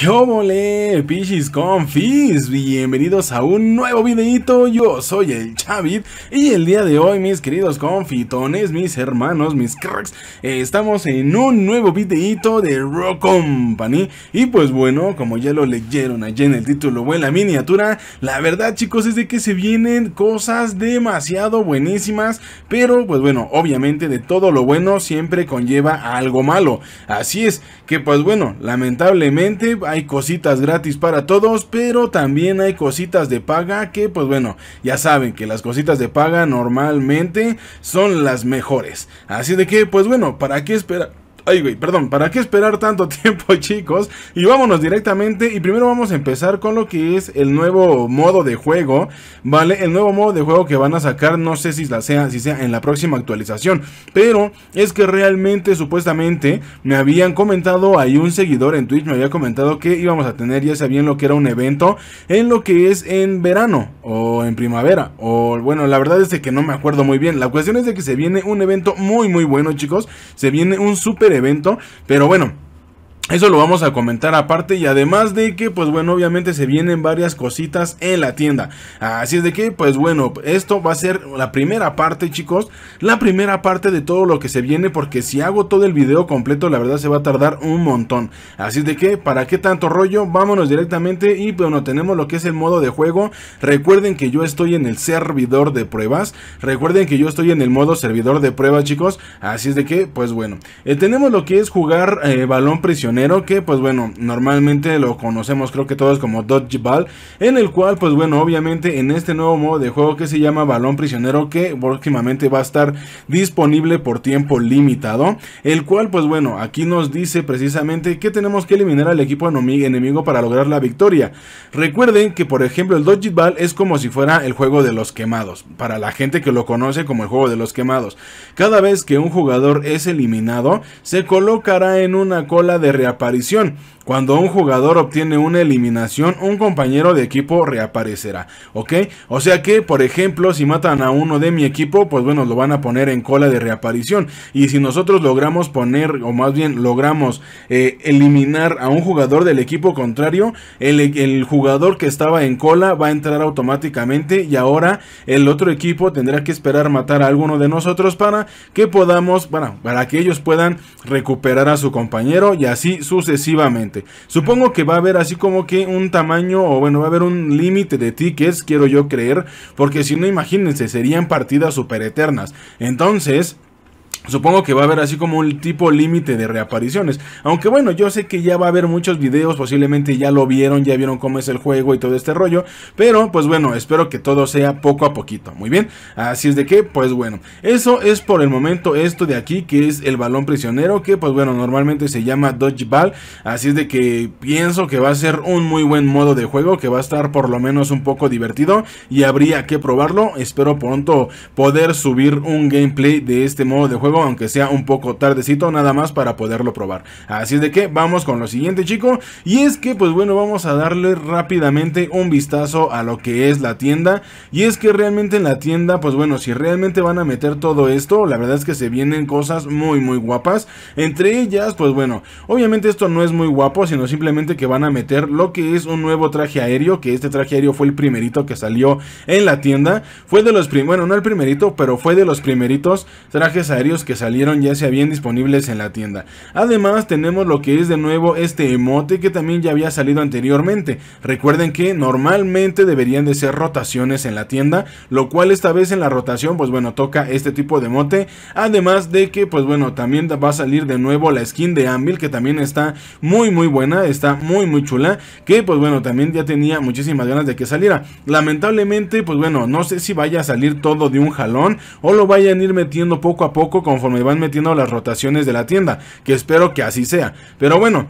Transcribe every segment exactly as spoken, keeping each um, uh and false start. ¡Qué obole, pichis confis! Bienvenidos a un nuevo videito. Yo soy el Shavit y el día de hoy, mis queridos confitones, mis hermanos, mis cracks, eh, estamos en un nuevo videito de Rogue Company. Y pues bueno, como ya lo leyeron allí en el título o en la miniatura, la verdad, chicos, es de que se vienen cosas demasiado buenísimas. Pero pues bueno, obviamente de todo lo bueno siempre conlleva algo malo. Así es que pues bueno, lamentablemente hay cositas gratis para todos, pero también hay cositas de paga que pues bueno, ya saben que las cositas de paga normalmente son las mejores. Así de que pues bueno, ¿para qué esperar? Ay, güey, perdón, ¿para qué esperar tanto tiempo, chicos? Y vámonos directamente, y primero vamos a empezar con lo que es el nuevo modo de juego, ¿vale? El nuevo modo de juego que van a sacar, no sé si la sea, si sea en la próxima actualización, pero es que realmente, supuestamente, me habían comentado, ahí un seguidor en Twitch me había comentado que íbamos a tener, ya sabían lo que era un evento, en lo que es en verano, o en primavera, o bueno, la verdad es de que no me acuerdo muy bien. La cuestión es de que se viene un evento muy muy bueno, chicos, se viene un super evento, pero bueno, eso lo vamos a comentar aparte. Y además de que pues bueno, obviamente se vienen varias cositas en la tienda. Así es de que pues bueno, esto va a ser la primera parte, chicos, la primera parte de todo lo que se viene, porque si hago todo el video completo, la verdad se va a tardar un montón. Así es de que, ¿para qué tanto rollo? Vámonos directamente. Y bueno, tenemos lo que es el modo de juego. Recuerden que yo estoy en el servidor de pruebas. Recuerden que yo estoy en el modo servidor de pruebas, chicos. Así es de que pues bueno, eh, tenemos lo que es jugar eh, balón prisionero, que pues bueno, normalmente lo conocemos creo que todos como dodgeball, en el cual pues bueno, obviamente en este nuevo modo de juego que se llama balón prisionero, que próximamente va a estar disponible por tiempo limitado, el cual pues bueno, aquí nos dice precisamente que tenemos que eliminar al equipo enemigo para lograr la victoria. Recuerden que por ejemplo el dodgeball es como si fuera el juego de los quemados, para la gente que lo conoce como el juego de los quemados. Cada vez que un jugador es eliminado, se colocará en una cola de reacción aparición. Cuando un jugador obtiene una eliminación, un compañero de equipo reaparecerá, ¿ok? O sea que, por ejemplo, si matan a uno de mi equipo, pues bueno, lo van a poner en cola de reaparición. Y si nosotros logramos poner, o más bien logramos eh, eliminar a un jugador del equipo contrario, el, el jugador que estaba en cola va a entrar automáticamente, y ahora el otro equipo tendrá que esperar matar a alguno de nosotros para que podamos, bueno, para que ellos puedan recuperar a su compañero, y así sucesivamente. Supongo que va a haber así como que un tamaño, o bueno, va a haber un límite de tickets, quiero yo creer, porque si no, imagínense, serían partidas super eternas. Entonces supongo que va a haber así como un tipo límite de reapariciones, aunque bueno, yo sé que ya va a haber muchos videos, posiblemente ya lo vieron, ya vieron cómo es el juego y todo este rollo, pero pues bueno, espero que todo sea poco a poquito, muy bien. Así es de que pues bueno, eso es por el momento esto de aquí, que es el balón prisionero, que pues bueno, normalmente se llama dodgeball. Así es de que pienso que va a ser un muy buen modo de juego, que va a estar por lo menos un poco divertido, y habría que probarlo. Espero pronto poder subir un gameplay de este modo de juego, aunque sea un poco tardecito, nada más para poderlo probar. Así es de que vamos con lo siguiente, chico, y es que pues bueno, vamos a darle rápidamente un vistazo a lo que es la tienda. Y es que realmente en la tienda, pues bueno, si realmente van a meter todo esto, la verdad es que se vienen cosas muy muy guapas. Entre ellas, pues bueno, obviamente esto no es muy guapo, sino simplemente que van a meter lo que es un nuevo traje aéreo, que este traje aéreo fue el primerito que salió en la tienda. Fue de los primeros, bueno, no el primerito, pero fue de los primeritos trajes aéreos que salieron, ya se habían disponibles en la tienda. Además tenemos lo que es de nuevo este emote, que también ya había salido anteriormente. Recuerden que normalmente deberían de ser rotaciones en la tienda, lo cual esta vez en la rotación pues bueno, toca este tipo de emote. Además de que pues bueno, también va a salir de nuevo la skin de Anvil, que también está muy muy buena, está muy muy chula, que pues bueno, también ya tenía muchísimas ganas de que saliera. Lamentablemente pues bueno, no sé si vaya a salir todo de un jalón, o lo vayan a ir metiendo poco a poco conforme van metiendo las rotaciones de la tienda, que espero que así sea, pero bueno.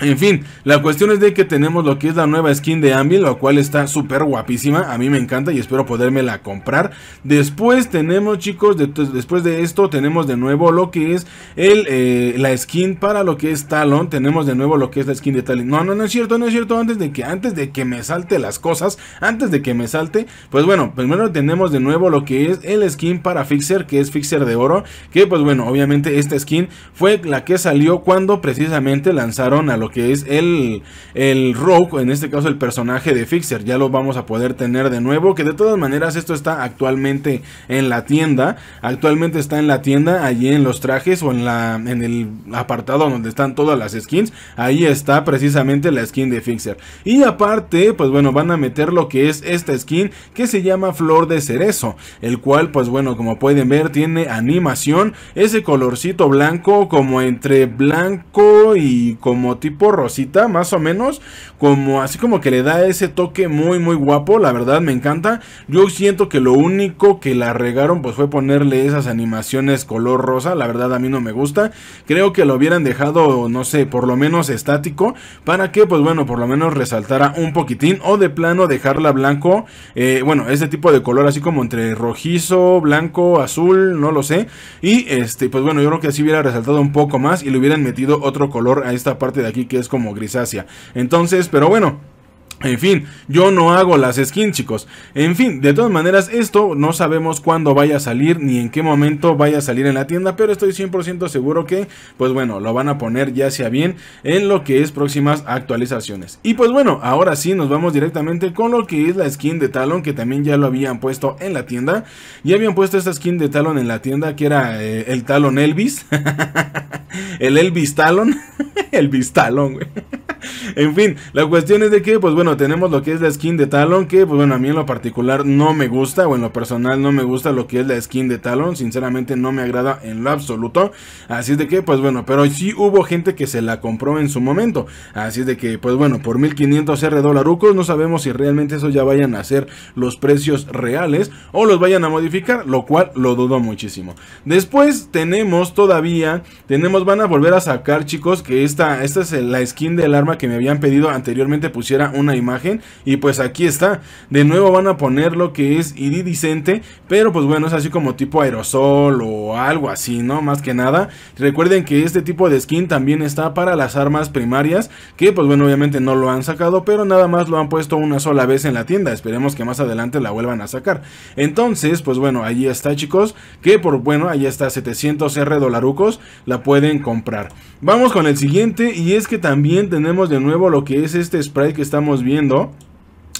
En fin, la cuestión es de que tenemos lo que es la nueva skin de Ambi, lo cual está súper guapísima, a mí me encanta y espero podérmela comprar. Después tenemos, chicos, de, después de esto tenemos de nuevo lo que es el, eh, la skin para lo que es Talon. Tenemos de nuevo lo que es la skin de Talon. No, no, no es cierto, no es cierto, antes de que, antes de que me salte las cosas, antes de que me salte, pues bueno, primero tenemos de nuevo lo que es el skin para Fixer, que es Fixer de oro, que pues bueno, obviamente esta skin fue la que salió cuando precisamente lanzaron a lo lo que es el, el Rogue, en este caso el personaje de Fixer. Ya lo vamos a poder tener de nuevo, que de todas maneras esto está actualmente en la tienda. Actualmente está en la tienda, allí en los trajes o en, la, en el apartado donde están todas las skins. Ahí está precisamente la skin de Fixer. Y aparte, pues bueno, van a meter lo que es esta skin que se llama Flor de Cerezo, el cual, pues bueno, como pueden ver, tiene animación, ese colorcito blanco como entre blanco y como tipo rosita, más o menos, como así como que le da ese toque muy muy guapo. La verdad me encanta. Yo siento que lo único que la regaron pues fue ponerle esas animaciones color rosa. La verdad a mí no me gusta, creo que lo hubieran dejado, no sé, por lo menos estático, para que pues bueno, por lo menos resaltara un poquitín, o de plano dejarla blanco, eh, bueno, este tipo de color así como entre rojizo, blanco, azul, no lo sé. Y este, pues bueno, yo creo que así hubiera resaltado un poco más y le hubieran metido otro color a esta parte de aquí que es como grisácea. Entonces, pero bueno, en fin, yo no hago las skins, chicos. En fin, de todas maneras, esto no sabemos cuándo vaya a salir ni en qué momento vaya a salir en la tienda, pero estoy cien por ciento seguro que, pues bueno, lo van a poner ya sea bien en lo que es próximas actualizaciones. Y pues bueno, ahora sí nos vamos directamente con lo que es la skin de Talon, que también ya lo habían puesto en la tienda. Ya habían puesto esta skin de Talon en la tienda, que era eh, el Talon Elvis. El Elvis Talon. Elvis Talon, güey. En fin, la cuestión es de que, pues bueno, tenemos lo que es la skin de Talon, que pues bueno, a mí en lo particular no me gusta, o en lo personal no me gusta lo que es la skin de Talon. Sinceramente no me agrada en lo absoluto, así es de que, pues bueno, pero sí hubo gente que se la compró en su momento, así es de que, pues bueno, por mil quinientos R dolarucos, no sabemos si realmente eso ya vayan a ser los precios reales, o los vayan a modificar, lo cual lo dudo muchísimo. Después tenemos todavía, tenemos, van a volver a sacar, chicos, que esta, esta es la skin del arma que me habían pedido anteriormente pusiera una imagen, y pues aquí está. De nuevo van a poner lo que es iridiscente, pero pues bueno, es así como tipo aerosol o algo así, ¿no? Más que nada, recuerden que este tipo de skin también está para las armas primarias, que pues bueno, obviamente no lo han sacado, pero nada más lo han puesto una sola vez en la tienda. Esperemos que más adelante la vuelvan a sacar. Entonces, pues bueno, ahí está, chicos, que por bueno, ahí está, setecientos R dolarucos, la pueden comprar. Vamos con el siguiente, y es que también tenemos de nuevo lo que es este sprite que estamos viendo.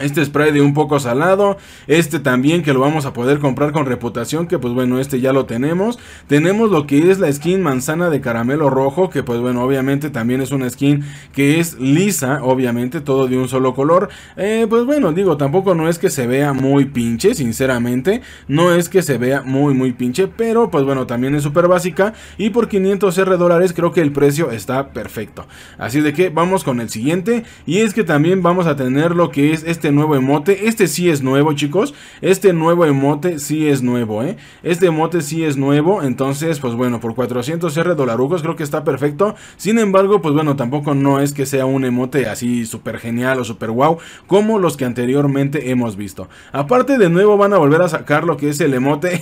Este spray de un poco salado, este también que lo vamos a poder comprar con reputación, que pues bueno, este ya lo tenemos. Tenemos lo que es la skin manzana de caramelo rojo, que pues bueno, obviamente también es una skin que es lisa, obviamente todo de un solo color. eh, Pues bueno, digo, tampoco no es que se vea muy pinche, sinceramente, no es que se vea muy muy pinche, pero pues bueno, también es súper básica, y por quinientos R dólares creo que el precio está perfecto. Así de que vamos con el siguiente, y es que también vamos a tener lo que es este Este nuevo emote. Este sí es nuevo, chicos. Este nuevo emote sí es nuevo, ¿eh? Este emote sí es nuevo. Entonces, pues bueno, por cuatrocientos R dolarucos creo que está perfecto. Sin embargo, pues bueno, tampoco no es que sea un emote así súper genial o súper wow, como los que anteriormente hemos visto. Aparte, de nuevo van a volver a sacar lo que es el emote.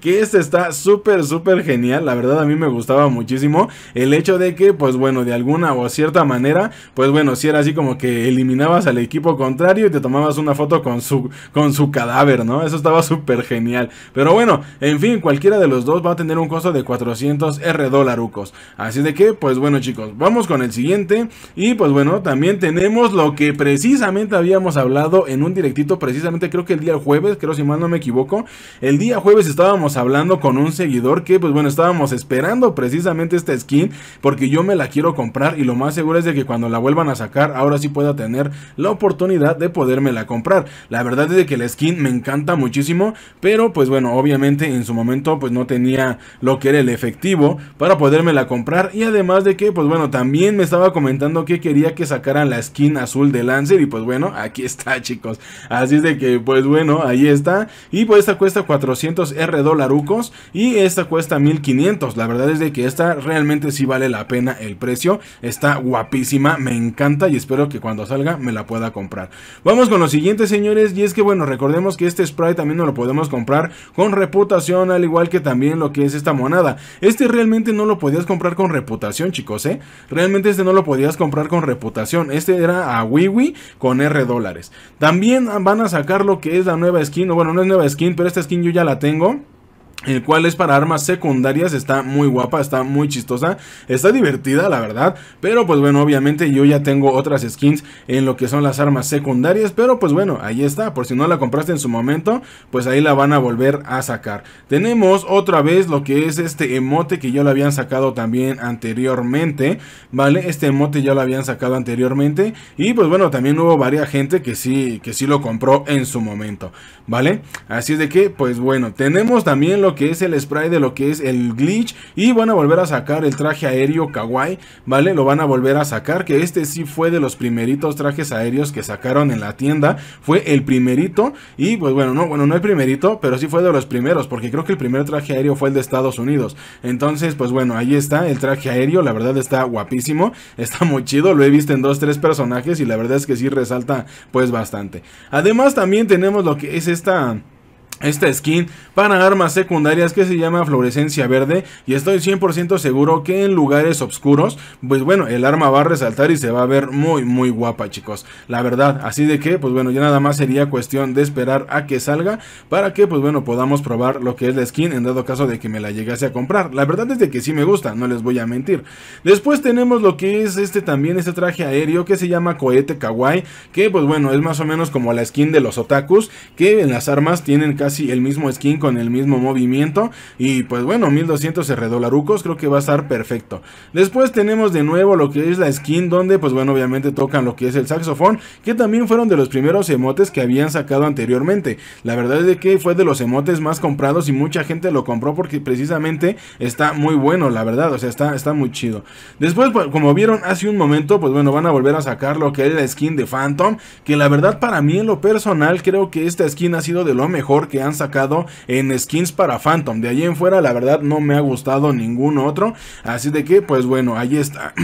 Que este está súper, súper genial. La verdad, a mí me gustaba muchísimo el hecho de que, pues bueno, de alguna o cierta manera, pues bueno, si era así como que eliminabas al equipo con contrario y te tomabas una foto con su, con su cadáver, ¿no? Eso estaba súper genial. Pero bueno, en fin, cualquiera de los dos va a tener un costo de cuatrocientos R dolarucos. Así de que, pues bueno, chicos, vamos con el siguiente. Y pues bueno, también tenemos lo que precisamente habíamos hablado en un directito, precisamente creo que el día jueves, creo si mal no me equivoco, el día jueves estábamos hablando con un seguidor que, pues bueno, estábamos esperando precisamente esta skin, porque yo me la quiero comprar, y lo más seguro es de que cuando la vuelvan a sacar, ahora sí pueda tener la oportunidad de podérmela comprar. La verdad es de que la skin me encanta muchísimo, pero pues bueno, obviamente en su momento pues no tenía lo que era el efectivo para podérmela comprar, y además de que, pues bueno, también me estaba comentando que quería que sacaran la skin azul de Lancer, y pues bueno, aquí está, chicos. Así es de que, pues bueno, ahí está. Y pues esta cuesta cuatrocientos R dolarucos, y esta cuesta mil quinientos. La verdad es de que esta realmente sí vale la pena el precio, está guapísima, me encanta, y espero que cuando salga me la pueda comprar. Vamos con los siguientes, señores, y es que bueno, recordemos que este spray también nos lo podemos comprar con reputación, al igual que también lo que es esta monada. Este realmente no lo podías comprar con reputación, chicos, eh. Realmente este no lo podías comprar con reputación, este era a Wiwi con R dólares. También van a sacar lo que es la nueva skin, o bueno, no es nueva skin, pero esta skin yo ya la tengo. el cual es para armas secundarias. Está muy guapa, está muy chistosa, está divertida la verdad, pero pues bueno, obviamente yo ya tengo otras skins en lo que son las armas secundarias, pero pues bueno, ahí está, por si no la compraste en su momento, pues ahí la van a volver a sacar. Tenemos otra vez lo que es este emote que ya lo habían sacado también anteriormente, ¿vale? Este emote ya lo habían sacado anteriormente y pues bueno, también hubo varias gente que sí, que sí lo compró en su momento, ¿vale? Así de que, pues bueno, tenemos también lo que es el spray de lo que es el glitch y van a volver a sacar el traje aéreo kawaii, vale, lo van a volver a sacar, que este sí fue de los primeritos trajes aéreos que sacaron en la tienda, fue el primerito y pues bueno, no, bueno, no el primerito, pero sí fue de los primeros, porque creo que el primer traje aéreo fue el de Estados Unidos. Entonces pues bueno, ahí está el traje aéreo, la verdad está guapísimo, está muy chido, lo he visto en dos, tres personajes y la verdad es que sí resalta pues bastante. Además también tenemos lo que es esta... esta skin para armas secundarias que se llama fluorescencia verde y estoy cien por ciento seguro que en lugares oscuros, pues bueno, el arma va a resaltar y se va a ver muy muy guapa, chicos, la verdad. Así de que pues bueno, ya nada más sería cuestión de esperar a que salga para que pues bueno podamos probar lo que es la skin en dado caso de que me la llegase a comprar. La verdad es de que sí me gusta, no les voy a mentir. Después tenemos lo que es este también, este traje aéreo que se llama cohete kawaii, que pues bueno es más o menos como la skin de los otakus, que en las armas tienen casi Casi el mismo skin con el mismo movimiento. Y pues bueno, mil doscientos redolarucos creo que va a estar perfecto. Después tenemos de nuevo lo que es la skin donde pues bueno obviamente tocan lo que es el saxofón, que también fueron de los primeros emotes que habían sacado anteriormente. La verdad es de que fue de los emotes más comprados y mucha gente lo compró porque precisamente está muy bueno, la verdad, o sea está, está muy chido. Después pues, como vieron hace un momento, pues bueno van a volver a sacar lo que es la skin de Phantom, que la verdad para mí en lo personal creo que esta skin ha sido de lo mejor que han sacado en skins para Phantom. De ahí en fuera la verdad no me ha gustado ningún otro, así de que pues bueno, ahí está.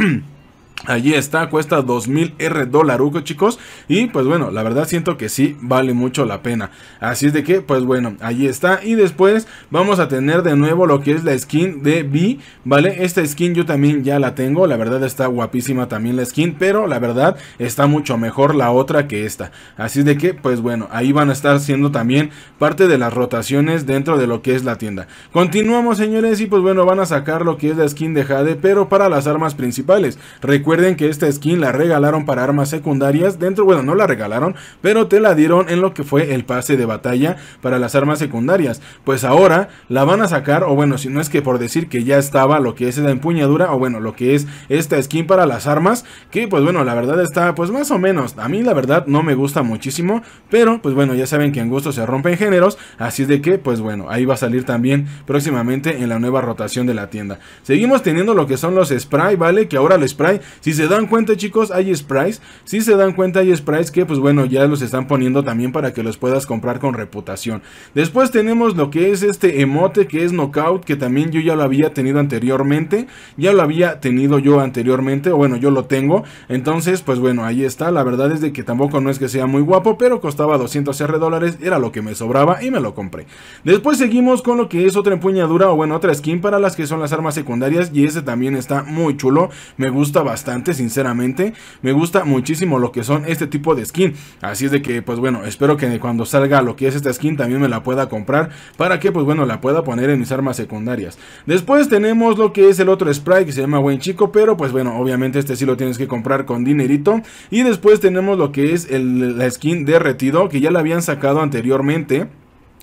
Allí está, cuesta dos mil R dolaruco, chicos, y pues bueno, la verdad siento que sí vale mucho la pena. Así es de que, pues bueno, allí está. Y después vamos a tener de nuevo lo que es la skin de Vi, ¿vale? Esta skin yo también ya la tengo, la verdad está guapísima también la skin, pero la verdad está mucho mejor la otra que esta. Así es de que, pues bueno, ahí van a estar siendo también parte de las rotaciones dentro de lo que es la tienda. Continuamos, señores, y pues bueno, van a sacar lo que es la skin de Jade, pero para las armas principales. Recuerden que esta skin la regalaron para armas secundarias dentro, bueno no la regalaron, pero te la dieron en lo que fue el pase de batalla para las armas secundarias. Pues ahora la van a sacar, o bueno si no es que por decir que ya estaba lo que es la empuñadura, o bueno lo que es esta skin para las armas, que pues bueno la verdad está pues más o menos, a mí la verdad no me gusta muchísimo, pero pues bueno ya saben que en gusto se rompen géneros, así de que pues bueno ahí va a salir también próximamente en la nueva rotación de la tienda. Seguimos teniendo lo que son los spray, vale, que ahora el spray, si se dan cuenta chicos, hay sprays, si se dan cuenta hay sprays que pues bueno ya los están poniendo también para que los puedas comprar con reputación. Después tenemos lo que es este emote que es knockout, que también yo ya lo había tenido anteriormente, ya lo había tenido yo anteriormente, o bueno yo lo tengo, entonces pues bueno ahí está. La verdad es de que tampoco no es que sea muy guapo, pero costaba doscientos R dólares, era lo que me sobraba y me lo compré. Después seguimos con lo que es otra empuñadura, o bueno otra skin para las que son las armas secundarias, y este también está muy chulo, me gusta bastante. Bastante, sinceramente me gusta muchísimo lo que son este tipo de skin, así es de que pues bueno espero que cuando salga lo que es esta skin también me la pueda comprar para que pues bueno la pueda poner en mis armas secundarias. Después tenemos lo que es el otro spray que se llama Buen Chico, pero pues bueno obviamente este sí lo tienes que comprar con dinerito. Y después tenemos lo que es el, la skin derretido, que ya la habían sacado anteriormente.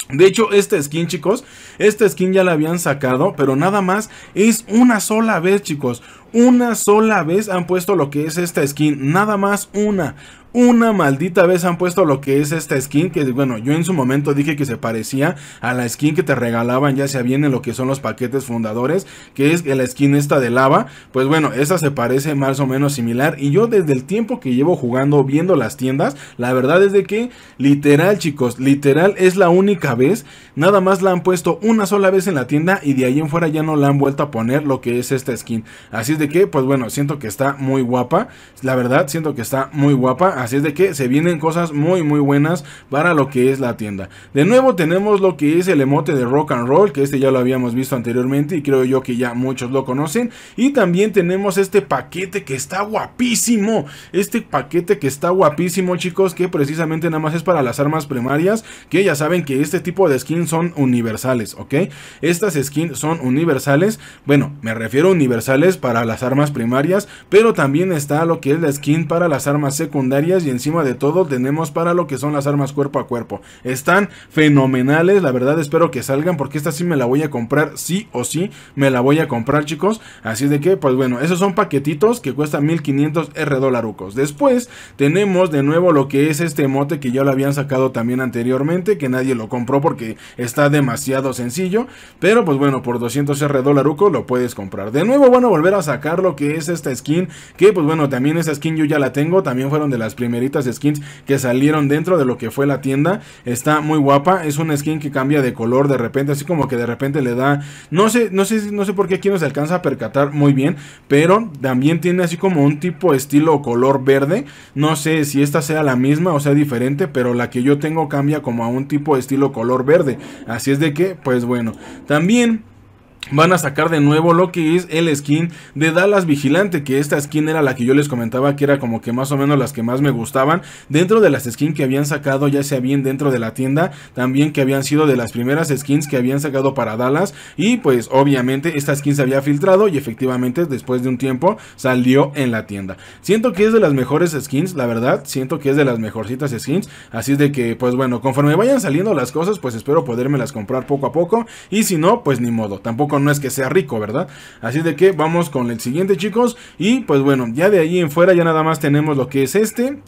De hecho esta skin chicos, esta skin ya la habían sacado, pero nada más es una sola vez chicos, una sola vez han puesto lo que es esta skin, nada más una Una maldita vez han puesto lo que es esta skin, que bueno, yo en su momento dije que se parecía a la skin que te regalaban ya sea bien en lo que son los paquetes fundadores, que es la skin esta de lava. Pues bueno, esa se parece más o menos similar, y yo desde el tiempo que llevo jugando, viendo las tiendas, la verdad es de que literal chicos, literal es la única vez, nada más la han puesto una sola vez en la tienda, y de ahí en fuera ya no la han vuelto a poner lo que es esta skin. Así es de que, pues bueno, siento que está muy guapa. La verdad, siento que está muy guapa. Así es de que se vienen cosas muy, muy buenas para lo que es la tienda. De nuevo tenemos lo que es el emote de Rock and Roll, que este ya lo habíamos visto anteriormente y creo yo que ya muchos lo conocen. Y también tenemos este paquete que está guapísimo. Este paquete que está guapísimo, chicos, que precisamente nada más es para las armas primarias, que ya saben que este tipo de skins son universales, ¿ok? Estas skins son universales. Bueno, me refiero a universales para las armas primarias, pero también está lo que es la skin para las armas secundarias y encima de todo tenemos para lo que son las armas cuerpo a cuerpo. Están fenomenales, la verdad espero que salgan porque esta sí me la voy a comprar, sí o sí, me la voy a comprar, chicos. Así de que, pues bueno, esos son paquetitos que cuestan mil quinientos R dolarucos. Después tenemos de nuevo lo que es este emote que ya lo habían sacado también anteriormente, que nadie lo compró porque está demasiado sencillo, pero pues bueno, por doscientos R dolarucos lo puedes comprar. De nuevo van a volver a sacar lo que es esta skin, que pues bueno, también esta skin yo ya la tengo, también fueron de las primeritas skins que salieron dentro de lo que fue la tienda. Está muy guapa, es una skin que cambia de color de repente, así como que de repente le da, no sé, no sé, no sé por qué aquí no se alcanza a percatar muy bien, pero también tiene así como un tipo estilo color verde, no sé si esta sea la misma o sea diferente, pero la que yo tengo cambia como a un tipo estilo color verde, así es de que, pues bueno, también van a sacar de nuevo lo que es el skin de Dallas Vigilante, que esta skin era la que yo les comentaba que era como que más o menos las que más me gustaban dentro de las skins que habían sacado, ya sea bien dentro de la tienda, también que habían sido de las primeras skins que habían sacado para Dallas. Y pues obviamente esta skin se había filtrado y efectivamente después de un tiempo salió en la tienda. Siento que es de las mejores skins, la verdad, siento que es de las mejorcitas skins, así es de que, pues bueno, conforme vayan saliendo las cosas, pues espero podérmelas comprar poco a poco, y si no, pues ni modo, tampoco no es que sea rico, ¿verdad? Así de que vamos con el siguiente, chicos. Y pues bueno, ya de ahí en fuera ya nada más tenemos lo que es este.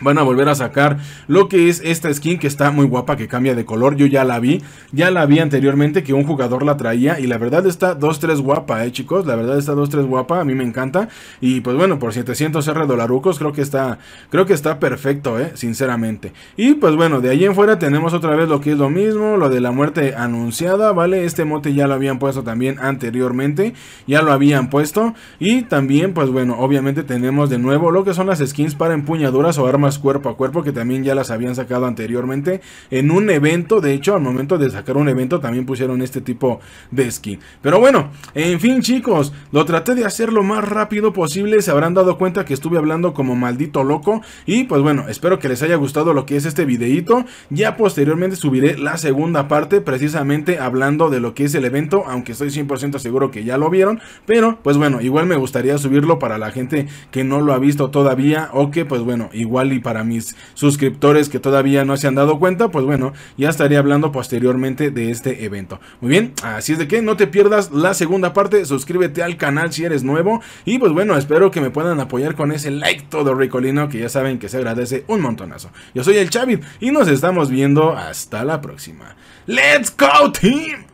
Van a volver a sacar lo que es esta skin que está muy guapa, que cambia de color. Yo ya la vi, ya la vi anteriormente que un jugador la traía y la verdad está dos tres guapa, eh chicos, la verdad está dos tres guapa, a mí me encanta. Y pues bueno, por setecientos R dolarucos creo que está, creo que está perfecto, eh, sinceramente. Y pues bueno, de ahí en fuera tenemos otra vez lo que es lo mismo, lo de la muerte anunciada, ¿vale? Este emote ya lo habían puesto también anteriormente, ya lo habían puesto. Y también, pues bueno, obviamente tenemos de nuevo lo que son las skins para empuñaduras o armas cuerpo a cuerpo, que también ya las habían sacado anteriormente en un evento. De hecho, al momento de sacar un evento también pusieron este tipo de skin. Pero bueno, en fin, chicos, lo traté de hacer lo más rápido posible. Se habrán dado cuenta que estuve hablando como maldito loco. Y pues bueno, espero que les haya gustado lo que es este videito. Ya posteriormente subiré la segunda parte, precisamente hablando de lo que es el evento, aunque estoy cien por ciento seguro que ya lo vieron, pero pues bueno, igual me gustaría subirlo para la gente que no lo ha visto todavía, o que pues bueno, igual y para mis suscriptores que todavía no se han dado cuenta, pues bueno, ya estaré hablando posteriormente de este evento. Muy bien, así es de que no te pierdas la segunda parte, suscríbete al canal si eres nuevo, y pues bueno, espero que me puedan apoyar con ese like todo ricolino, que ya saben que se agradece un montonazo. Yo soy el Shavit, y nos estamos viendo hasta la próxima. ¡Let's go, team!